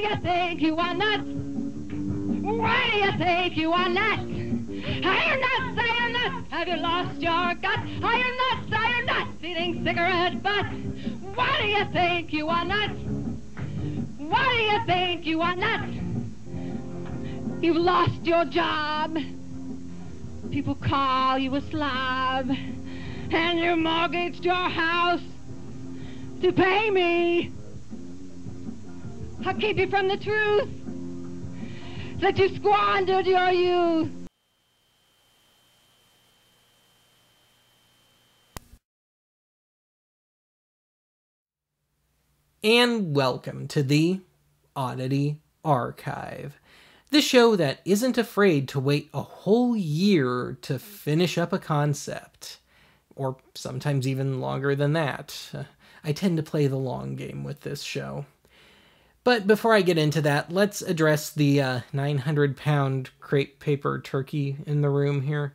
do you think you are nuts? Why do you think you are nuts? Are you nuts? Are you nuts? Have you lost your guts? Are you nuts? Are you nuts? Eating cigarette butts? Why do you think you are nuts? Why do you think you are nuts? You've lost your job. People call you a slob. And you mortgaged your house to pay me. I'll keep you from the truth that you squandered your youth. And welcome to the Oddity Archive, the show that isn't afraid to wait a whole year to finish up a concept, or sometimes even longer than that. I tend to play the long game with this show. But before I get into that, let's address the 900-pound crepe paper turkey in the room here.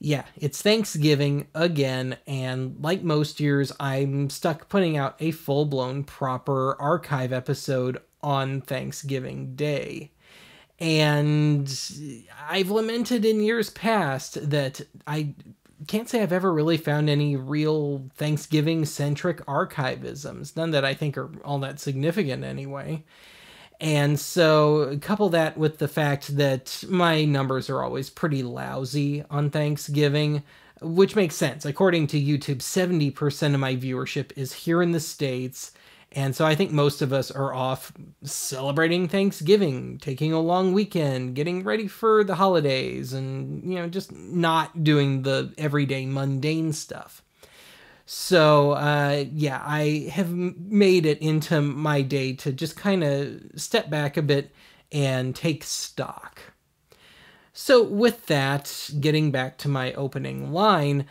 Yeah, it's Thanksgiving again, and like most years, I'm stuck putting out a full-blown proper archive episode on Thanksgiving Day. And I've lamented in years past that I can't say I've ever really found any real Thanksgiving-centric archivisms. None that I think are all that significant anyway. And so couple that with the fact that my numbers are always pretty lousy on Thanksgiving, which makes sense. According to YouTube, 70% of my viewership is here in the States. And so I think most of us are off celebrating Thanksgiving, taking a long weekend, getting ready for the holidays, and, you know, just not doing the everyday mundane stuff. So, yeah, I have made it into my day to just kind of step back a bit and take stock. So with that, getting back to my opening line,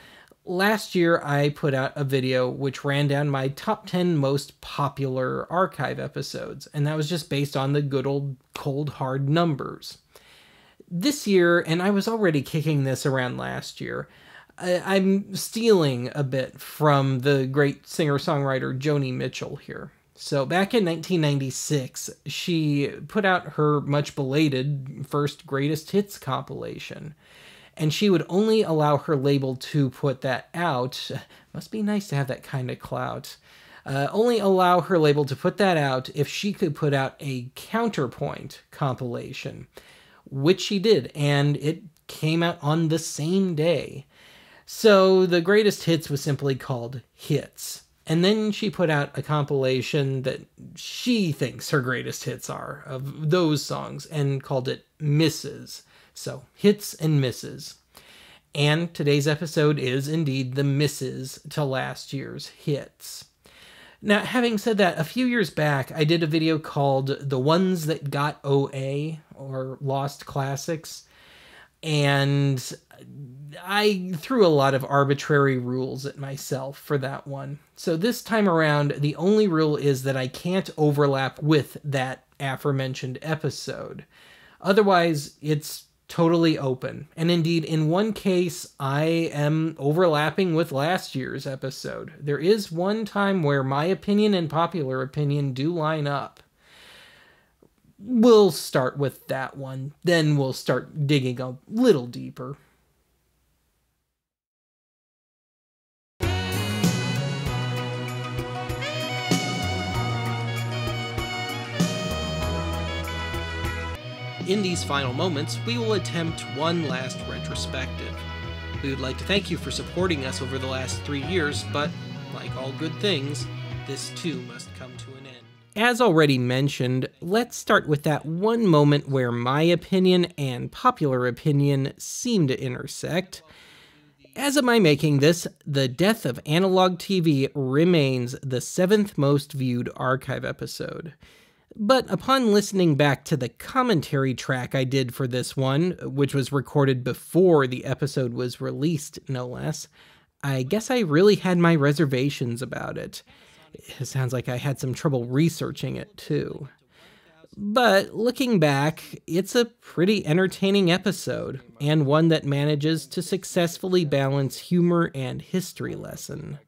last year, I put out a video which ran down my top 10 most popular archive episodes, and that was just based on the good old cold hard numbers. This year, and I was already kicking this around last year, I'm stealing a bit from the great singer-songwriter Joni Mitchell here. So back in 1996, she put out her much belated first Greatest Hits compilation. And she would only allow her label to put that out. Must be nice to have that kind of clout. Only allow her label to put that out if she could put out a counterpoint compilation, which she did, and it came out on the same day. So the Greatest Hits was simply called Hits. And then she put out a compilation that she thinks her greatest hits are of those songs and called it Misses. So, hits and misses. And today's episode is indeed the misses to last year's hits. Now, having said that, a few years back, I did a video called The Ones That Got OA, or Lost Classics, and I threw a lot of arbitrary rules at myself for that one. So this time around, the only rule is that I can't overlap with that aforementioned episode. Otherwise, it's totally open. And indeed, in one case, I am overlapping with last year's episode. There is one time where my opinion and popular opinion do line up. We'll start with that one, then we'll start digging a little deeper. In these final moments, we will attempt one last retrospective. We would like to thank you for supporting us over the last 3 years, but, like all good things, this too must come to an end. As already mentioned, let's start with that one moment where my opinion and popular opinion seem to intersect. As of my making this, the death of Analog TV remains the 7th most viewed archive episode. But upon listening back to the commentary track I did for this one, which was recorded before the episode was released, no less, I guess I really had my reservations about it. It sounds like I had some trouble researching it, too. But looking back, it's a pretty entertaining episode, and one that manages to successfully balance humor and history lesson.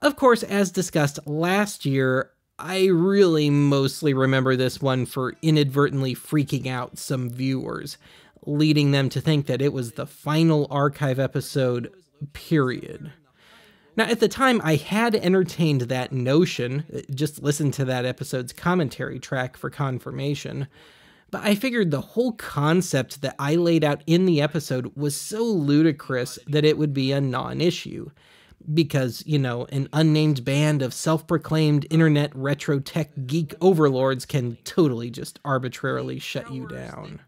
Of course, as discussed last year, I really mostly remember this one for inadvertently freaking out some viewers, leading them to think that it was the final Archive episode, period. Now, at the time, I had entertained that notion, just listen to that episode's commentary track for confirmation, but I figured the whole concept that I laid out in the episode was so ludicrous that it would be a non-issue, because, you know, an unnamed band of self-proclaimed internet retro tech geek overlords can totally just arbitrarily shut you down.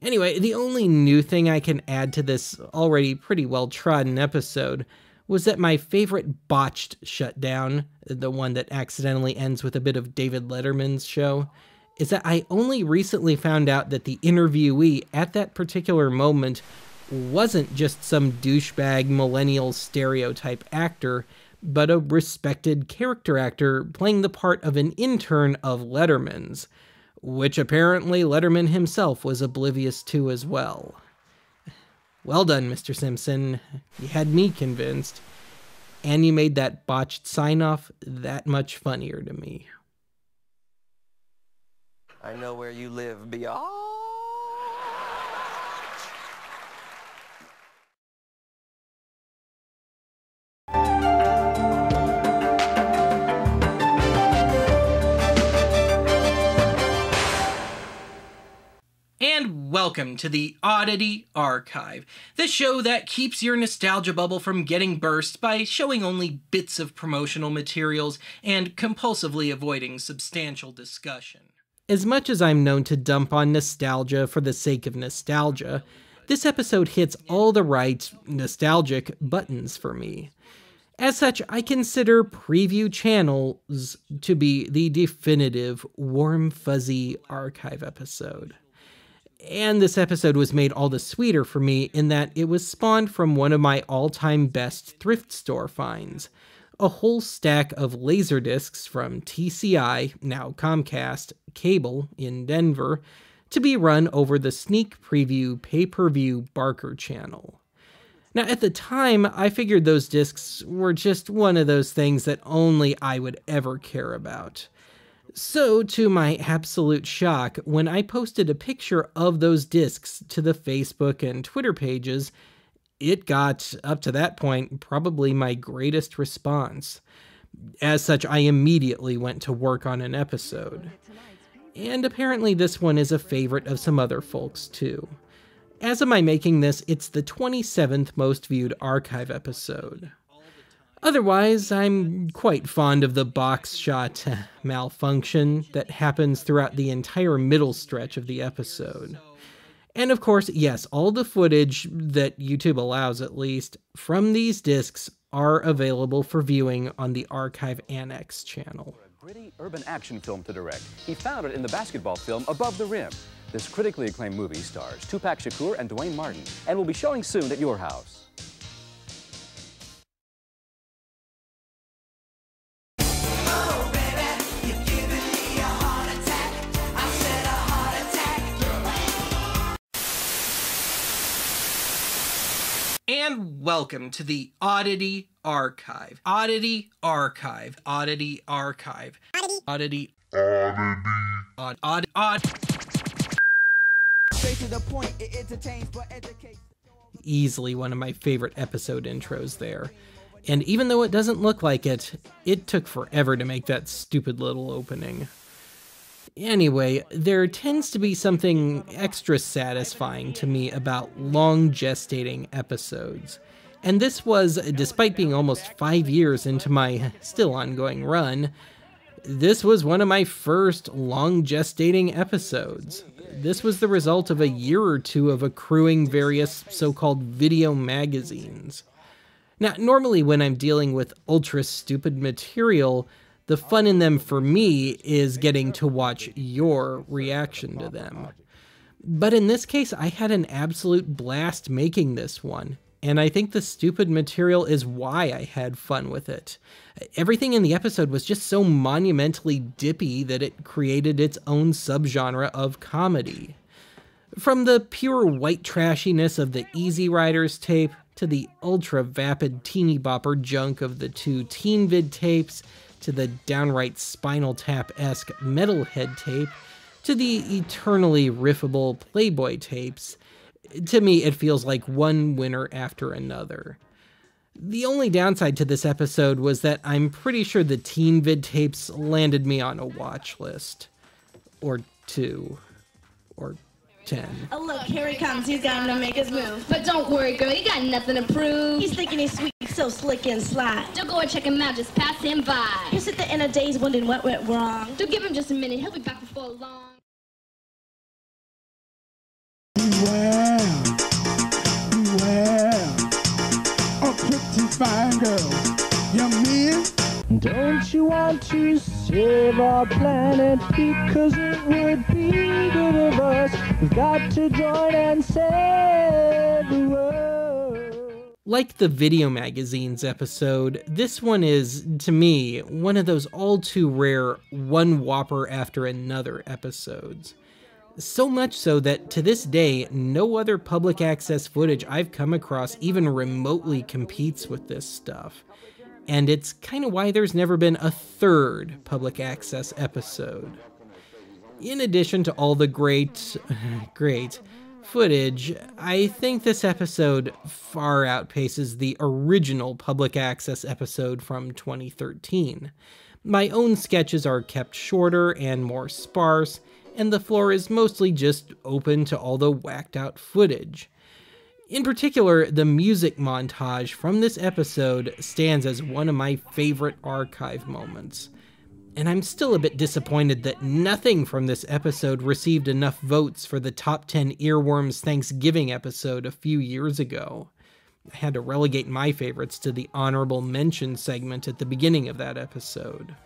Anyway, the only new thing I can add to this already pretty well-trodden episode was that my favorite botched shutdown, the one that accidentally ends with a bit of David Letterman's show, is that I only recently found out that the interviewee at that particular moment wasn't just some douchebag millennial stereotype actor, but a respected character actor playing the part of an intern of Letterman's, which apparently Letterman himself was oblivious to as well. Well done, Mr. Simpson. You had me convinced, and you made that botched sign-off that much funnier to me. I know where you live beyond. And welcome to the Oddity Archive, the show that keeps your nostalgia bubble from getting burst by showing only bits of promotional materials and compulsively avoiding substantial discussion. As much as I'm known to dump on nostalgia for the sake of nostalgia, this episode hits all the right nostalgic buttons for me. As such, I consider Preview Channels to be the definitive warm fuzzy Archive episode. And this episode was made all the sweeter for me in that it was spawned from one of my all-time best thrift store finds, a whole stack of Laserdiscs from TCI, now Comcast, cable in Denver, to be run over the Sneak Preview pay-per-view Barker channel. Now, at the time, I figured those discs were just one of those things that only I would ever care about. So, to my absolute shock, when I posted a picture of those discs to the Facebook and Twitter pages, it got, up to that point, probably my greatest response. As such, I immediately went to work on an episode. And apparently this one is a favorite of some other folks, too. As of my making this, it's the 27th most viewed Archive episode. Otherwise, I'm quite fond of the box shot malfunction that happens throughout the entire middle stretch of the episode. And of course, yes, all the footage, that YouTube allows at least, from these discs are available for viewing on the Archive Annex channel. A gritty urban action film to direct. He found it in the basketball film Above the Rim. This critically acclaimed movie stars Tupac Shakur and Dwayne Martin, and will be showing soon at your house. And welcome to the Oddity Archive. Oddity Archive. Oddity Archive. Oddity. Odd. Odd. Odd. Straight to the point. It entertains but educates. Easily one of my favorite episode intros there. And even though it doesn't look like it, it took forever to make that stupid little opening. Anyway, there tends to be something extra satisfying to me about long gestating episodes. And this was, despite being almost 5 years into my still ongoing run, this was one of my first long gestating episodes. This was the result of a year or two of accruing various so-called video magazines. Now, normally when I'm dealing with ultra-stupid material, the fun in them for me is getting to watch your reaction to them. But in this case, I had an absolute blast making this one, and I think the stupid material is why I had fun with it. Everything in the episode was just so monumentally dippy that it created its own subgenre of comedy. From the pure white trashiness of the Easy Riders tape, to the ultra-vapid teeny-bopper junk of the two TeenVid tapes, to the downright Spinal Tap-esque Metalhead tape, to the eternally riffable Playboy tapes, to me it feels like one winner after another. The only downside to this episode was that I'm pretty sure the Teen Vid tapes landed me on a watch list. Or two. Or 10. Oh look, here he comes, he's down to make his move. But don't worry girl, you got nothing to prove. He's thinking he's sweet, so slick and sly. Don't go and check him out, just pass him by. He's at the end of days wondering what went wrong. Don't give him just a minute, he'll be back before long. Beware, beware, a pretty fine girl, you mean? Don't you want to save our planet, because it would be good of us. We've got to join and save the world. Like the Video Magazines episode, this one is, to me, one of those all too rare one whopper after another episodes. So much so that, to this day, no other public access footage I've come across even remotely competes with this stuff. And it's kind of why there's never been a third public access episode. In addition to all the great footage, I think this episode far outpaces the original public access episode from 2013. My own sketches are kept shorter and more sparse, and the floor is mostly just open to all the whacked-out footage. In particular, the music montage from this episode stands as one of my favorite archive moments. And I'm still a bit disappointed that nothing from this episode received enough votes for the Top 10 Earworms Thanksgiving episode a few years ago. I had to relegate my favorites to the honorable mention segment at the beginning of that episode.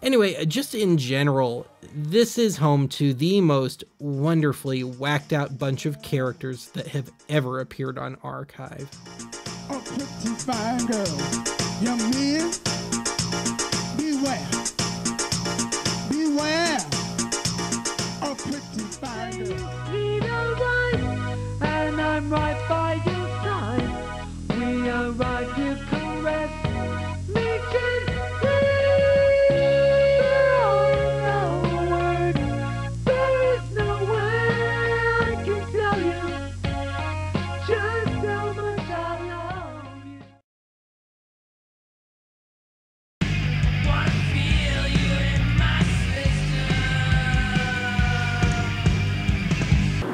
Anyway, just in general, this is home to the most wonderfully whacked out bunch of characters that have ever appeared on Archive. A pretty fine girl, young man, beware, beware, a pretty fine girl. You need a ride, and I'm right by your side, we are right here.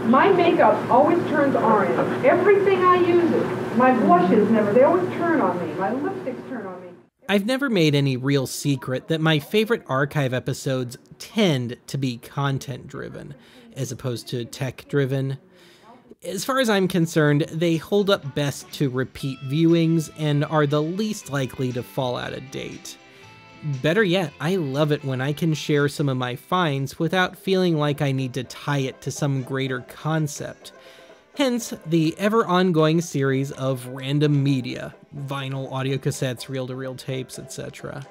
My makeup always turns orange. Everything I use it. My blushes never, they always turn on me. My lipsticks turn on me. I've never made any real secret that my favorite archive episodes tend to be content-driven, as opposed to tech-driven. As far as I'm concerned, they hold up best to repeat viewings and are the least likely to fall out of date. Better yet, I love it when I can share some of my finds without feeling like I need to tie it to some greater concept. Hence, the ever-ongoing series of random media, vinyl, audiocassettes, reel-to-reel tapes, etc.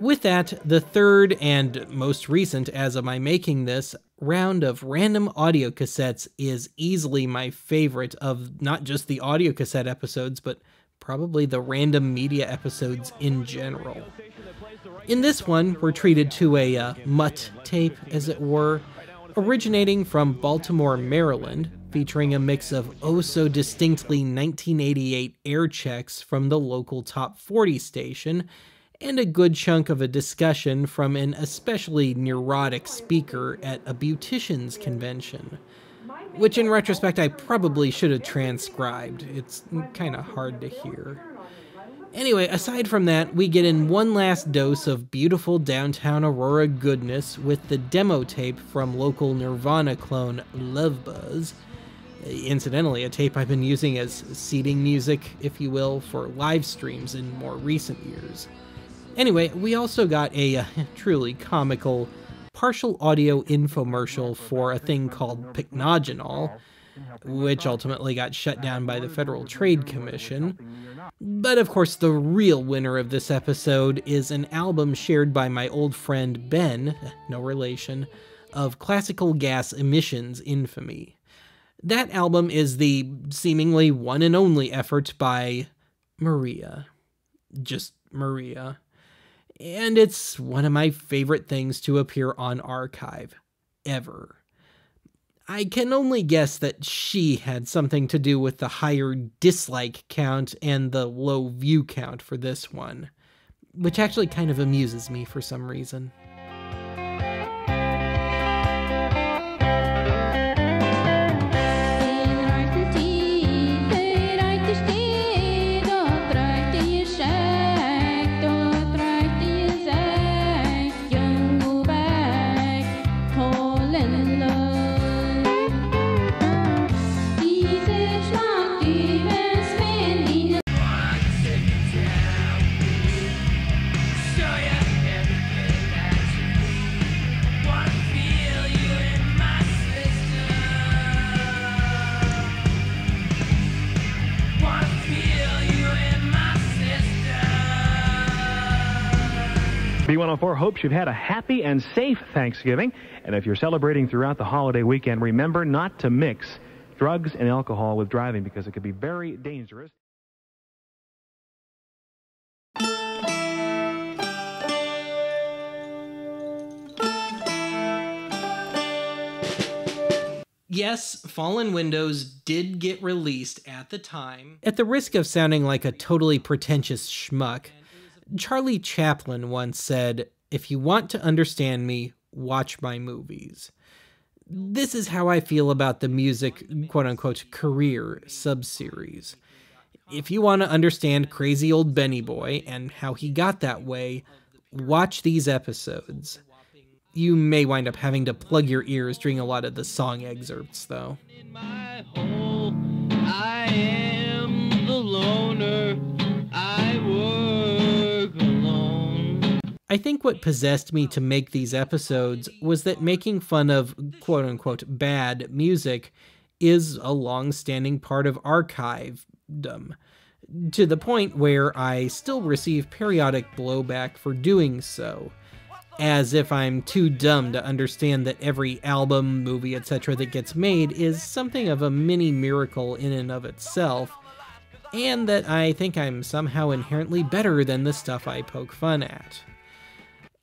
With that, the third, and most recent as of my making this, round of random audiocassettes is easily my favorite of not just the audiocassette episodes, but probably the random media episodes in general. In this one, we're treated to a mutt tape, as it were, originating from Baltimore, Maryland, featuring a mix of oh-so-distinctly 1988 air checks from the local Top 40 station, and a good chunk of a discussion from an especially neurotic speaker at a beautician's convention. Which, in retrospect, I probably should have transcribed. It's kind of hard to hear. Anyway, aside from that, we get in one last dose of beautiful downtown Aurora goodness with the demo tape from local Nirvana clone Love Buzz. Incidentally, a tape I've been using as seating music, if you will, for live streams in more recent years. Anyway, we also got a truly comical partial audio infomercial for a thing called Pycnogenol, which ultimately got shut down by the Federal Trade Commission. But of course, the real winner of this episode is an album shared by my old friend Ben, no relation, of Classical Gas Emissions infamy. That album is the seemingly one and only effort by Maria. Just Maria. and it's one of my favorite things to appear on Archive, ever. I can only guess that she had something to do with the higher dislike count and the low view count for this one, which actually kind of amuses me for some reason. B104 hopes you've had a happy and safe Thanksgiving. And if you're celebrating throughout the holiday weekend, remember not to mix drugs and alcohol with driving because it could be very dangerous. Yes, Fallen Windows did get released at the time. At the risk of sounding like a totally pretentious schmuck, Charlie Chaplin once said, "If you want to understand me, watch my movies." This is how I feel about the music, quote-unquote, career sub-series. If you want to understand crazy old Benny Boy and how he got that way, watch these episodes. You may wind up having to plug your ears during a lot of the song excerpts, though. In my hole, I am the loner. I work alone. I think what possessed me to make these episodes was that making fun of quote-unquote bad music is a long-standing part of archivedom, to the point where I still receive periodic blowback for doing so, as if I'm too dumb to understand that every album, movie, etc. that gets made is something of a mini-miracle in and of itself, and that I think I'm somehow inherently better than the stuff I poke fun at.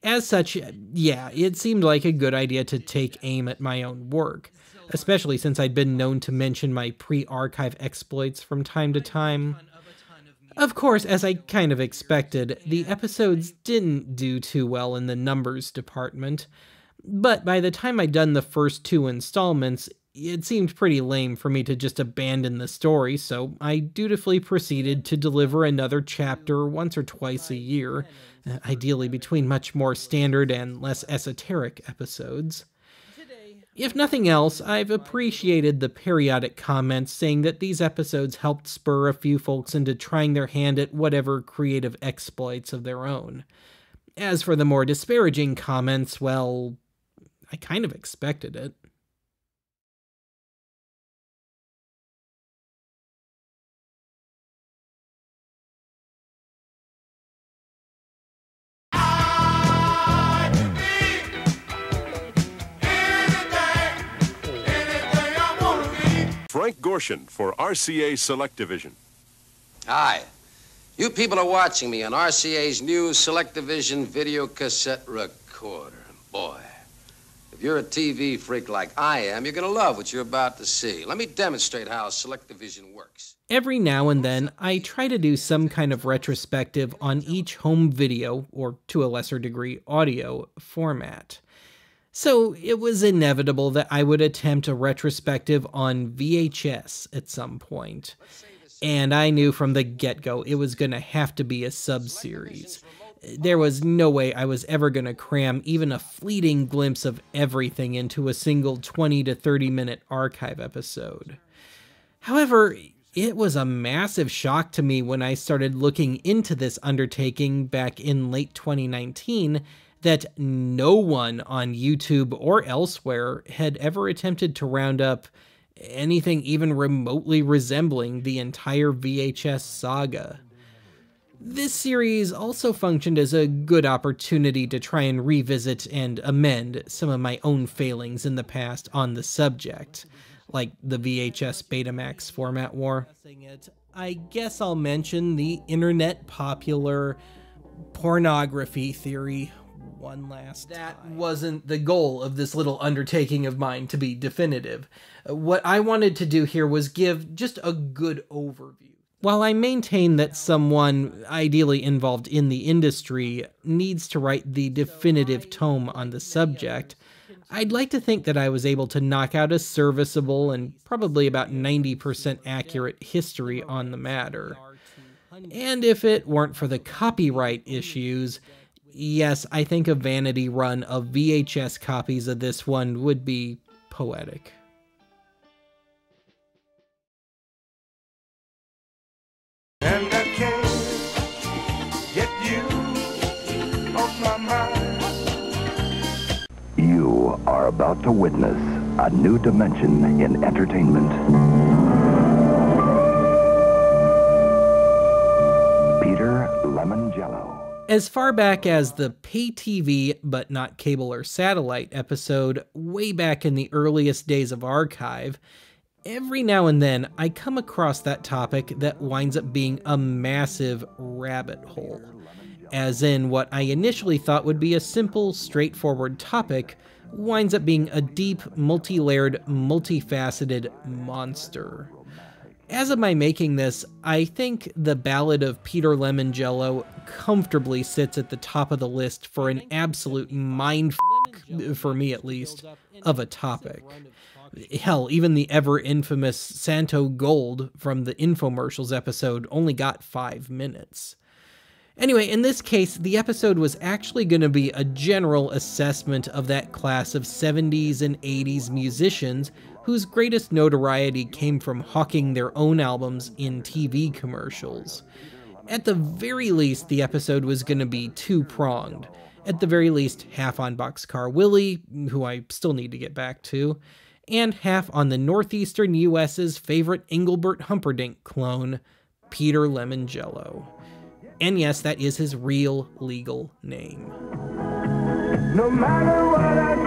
As such, yeah, it seemed like a good idea to take aim at my own work, especially since I'd been known to mention my pre-archive exploits from time to time. Of course, as I kind of expected, the episodes didn't do too well in the numbers department, but by the time I'd done the first two installments, it seemed pretty lame for me to just abandon the story, so I dutifully proceeded to deliver another chapter once or twice a year, ideally between much more standard and less esoteric episodes. If nothing else, I've appreciated the periodic comments saying that these episodes helped spur a few folks into trying their hand at whatever creative exploits of their own. As for the more disparaging comments, well, I kind of expected it. Frank Gorshin for RCA SelectiVision. Hi. You people are watching me on RCA's new SelectiVision video cassette recorder. Boy, if you're a TV freak like I am, you're going to love what you're about to see. Let me demonstrate how SelectiVision works. Every now and then, I try to do some kind of retrospective on each home video, or to a lesser degree, audio format. So it was inevitable that I would attempt a retrospective on VHS at some point. And I knew from the get-go it was going to have to be a sub-series. There was no way I was ever going to cram even a fleeting glimpse of everything into a single 20 to 30-minute archive episode. However, it was a massive shock to me when I started looking into this undertaking back in late 2019 that no one on YouTube or elsewhere had ever attempted to round up anything even remotely resembling the entire VHS saga. This series also functioned as a good opportunity to try and revisit and amend some of my own failings in the past on the subject, like the VHS Betamax format war. I guess I'll mention the internet popular pornography theory one last time. That wasn't the goal of this little undertaking of mine to be definitive. What I wanted to do here was give just a good overview. While I maintain that someone ideally involved in the industry needs to write the definitive tome on the subject, I'd like to think that I was able to knock out a serviceable and probably about 90% accurate history on the matter. And if it weren't for the copyright issues, yes, I think a vanity run of VHS copies of this one would be poetic. And I can't get you off my mind. You are about to witness a new dimension in entertainment. Peter Lemongello. As far back as the pay TV, but not cable or satellite episode, way back in the earliest days of Archive, every now and then I come across that topic that winds up being a massive rabbit hole. As in, what I initially thought would be a simple, straightforward topic winds up being a deep, multi-layered, multifaceted monster. As of my making this, I think the Ballad of Peter Lemongello comfortably sits at the top of the list for an absolute mindfuck, for me at least, of a topic. Hell, even the ever-infamous Santo Gold from the infomercials episode only got 5 minutes. Anyway, in this case, the episode was actually going to be a general assessment of that class of 70s and 80s musicians whose greatest notoriety came from hawking their own albums in TV commercials. At the very least, the episode was going to be two-pronged. At the very least, half on Boxcar Willie, who I still need to get back to, and half on the northeastern U.S.'s favorite Engelbert Humperdinck clone, Peter Lemongello. And yes, that is his real legal name. No matter what I do,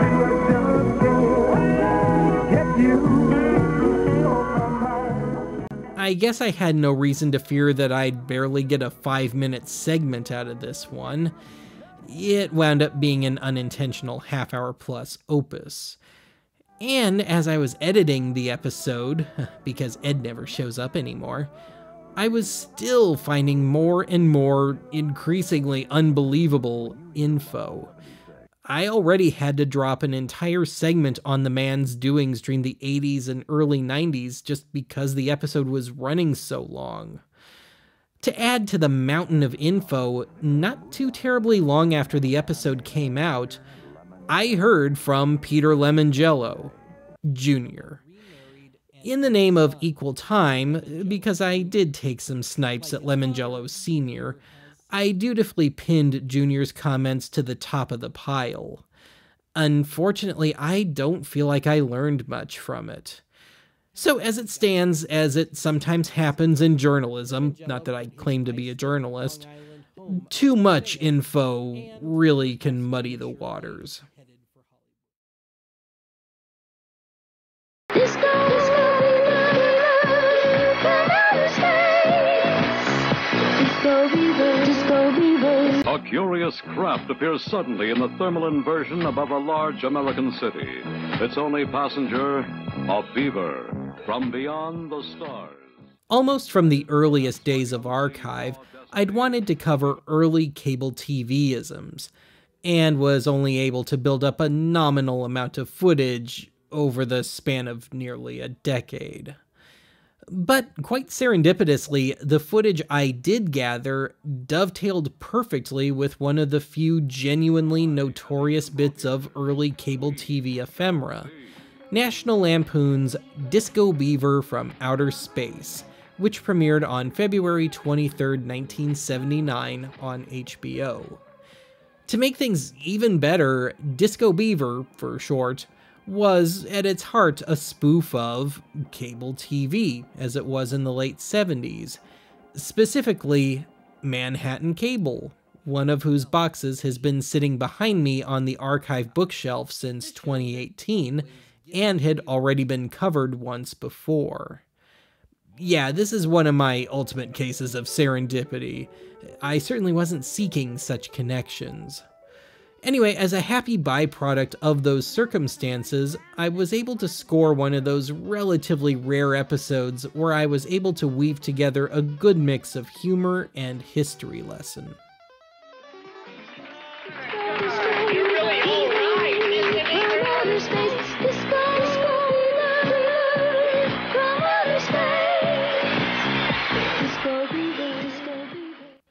I guess I had no reason to fear that I'd barely get a 5-minute segment out of this one. It wound up being an unintentional half-hour-plus opus. And as I was editing the episode, because Ed never shows up anymore, I was still finding more and more increasingly unbelievable info. I already had to drop an entire segment on the man's doings during the 80s and early 90s just because the episode was running so long. To add to the mountain of info, not too terribly long after the episode came out, I heard from Peter Lemongello, Jr. in the name of equal time, because I did take some snipes at Lemongello Sr., I dutifully pinned Junior's comments to the top of the pile. Unfortunately, I don't feel like I learned much from it. So as it stands, as it sometimes happens in journalism, not that I claim to be a journalist, too much info really can muddy the waters. A curious craft appears suddenly in the thermal inversion above a large American city. Its only passenger, a beaver from beyond the stars. Almost from the earliest days of Archive, I'd wanted to cover early cable TV-isms, and was only able to build up a nominal amount of footage over the span of nearly a decade. But quite serendipitously, the footage I did gather dovetailed perfectly with one of the few genuinely notorious bits of early cable TV ephemera, National Lampoon's Disco Beaver from Outer Space, which premiered on February 23, 1979 on HBO. To make things even better, Disco Beaver, for short, was at its heart a spoof of cable TV, as it was in the late 70s, specifically Manhattan Cable, one of whose boxes has been sitting behind me on the Archive bookshelf since 2018, and had already been covered once before. Yeah, this is one of my ultimate cases of serendipity. I certainly wasn't seeking such connections. Anyway, as a happy byproduct of those circumstances, I was able to score one of those relatively rare episodes where I was able to weave together a good mix of humor and history lesson.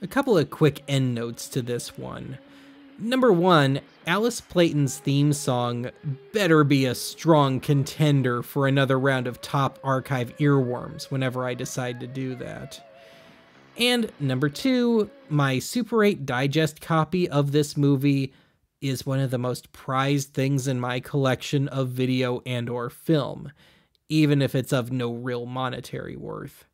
A couple of quick end notes to this one. Number one, Alice Playton's theme song better be a strong contender for another round of top archive earworms whenever I decide to do that. And number two, my Super 8 Digest copy of this movie is one of the most prized things in my collection of video and/or film, even if it's of no real monetary worth.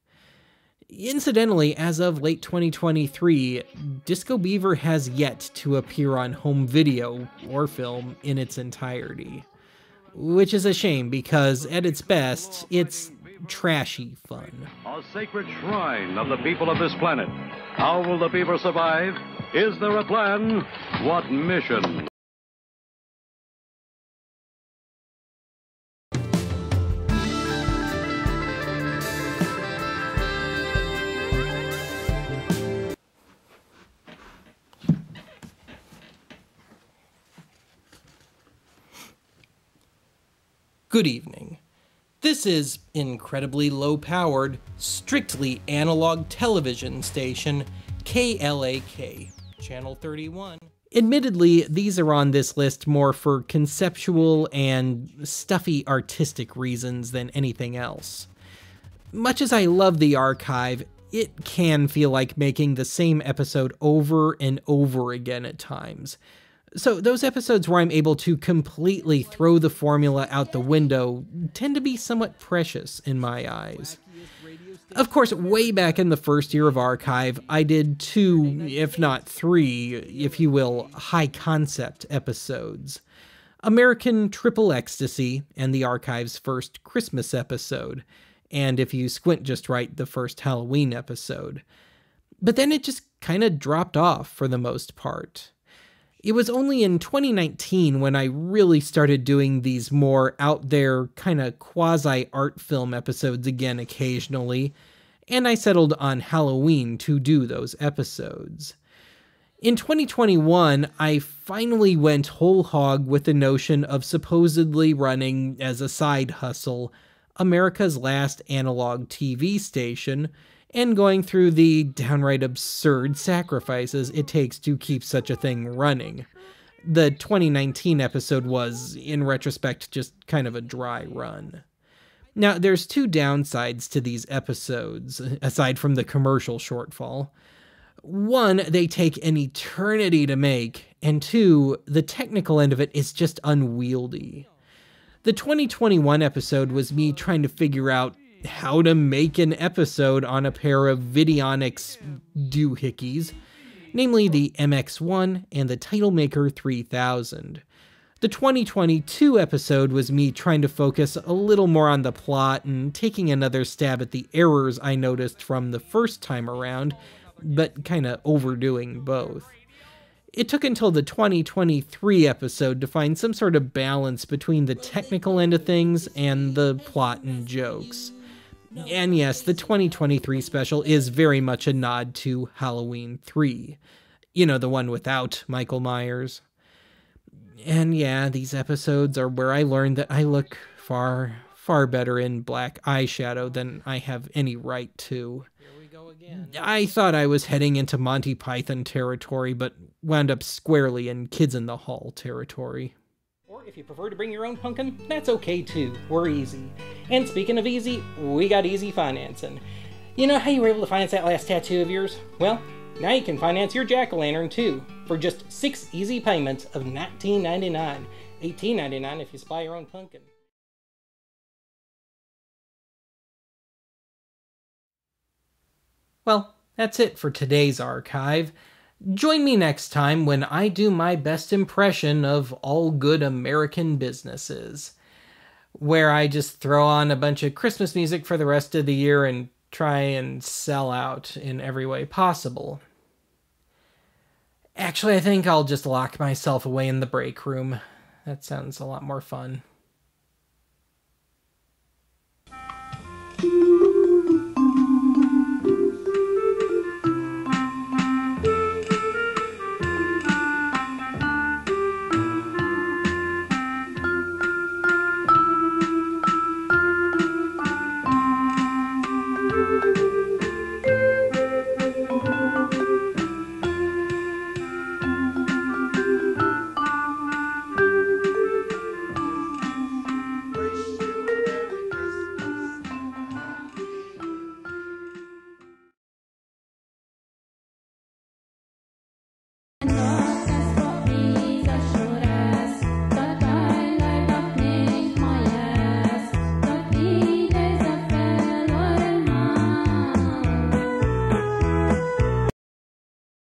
Incidentally, as of late 2023, Disco Beaver has yet to appear on home video or film in its entirety, which is a shame because, at its best, it's trashy fun. A sacred shrine of the people of this planet. How will the beaver survive? Is there a plan? What mission? Good evening. This is incredibly low-powered, strictly analog television station, KLAK, Channel 31. Admittedly, these are on this list more for conceptual and stuffy artistic reasons than anything else. Much as I love the archive, it can feel like making the same episode over and over again at times. So those episodes where I'm able to completely throw the formula out the window tend to be somewhat precious in my eyes. Of course, way back in the first year of Archive, I did 2, if not 3, if you will, high-concept episodes. American Triple Ecstasy and the Archive's first Christmas episode, and if you squint just right, the first Halloween episode. But then it just kind of dropped off for the most part. It was only in 2019 when I really started doing these more out-there, kind of quasi-art film episodes again occasionally, and I settled on Halloween to do those episodes. In 2021, I finally went whole hog with the notion of supposedly running, as a side hustle, America's last analog TV station, and going through the downright absurd sacrifices it takes to keep such a thing running. The 2019 episode was, in retrospect, just kind of a dry run. Now, there's 2 downsides to these episodes, aside from the commercial shortfall. 1, they take an eternity to make, and 2, the technical end of it is just unwieldy. The 2021 episode was me trying to figure out how to make an episode on a pair of Videonix doohickeys, namely the MX-1 and the TitleMaker 3000. The 2022 episode was me trying to focus a little more on the plot and taking another stab at the errors I noticed from the first time around, but kinda overdoing both. It took until the 2023 episode to find some sort of balance between the technical end of things and the plot and jokes. And yes, the 2023 special is very much a nod to Halloween 3. You know, the one without Michael Myers. And yeah, these episodes are where I learned that I look far, far better in black eyeshadow than I have any right to. Here we go again. I thought I was heading into Monty Python territory, but wound up squarely in Kids in the Hall territory. Or if you prefer to bring your own pumpkin, that's okay too. We're easy. And speaking of easy, we got easy financing. You know how you were able to finance that last tattoo of yours? Well, now you can finance your jack-o'-lantern too, for just 6 easy payments of $19.99, $18.99 if you buy your own pumpkin. Well, that's it for today's archive. Join me next time when I do my best impression of all good American businesses, where I just throw on a bunch of Christmas music for the rest of the year and try and sell out in every way possible. Actually, I think I'll just lock myself away in the break room. That sounds a lot more fun.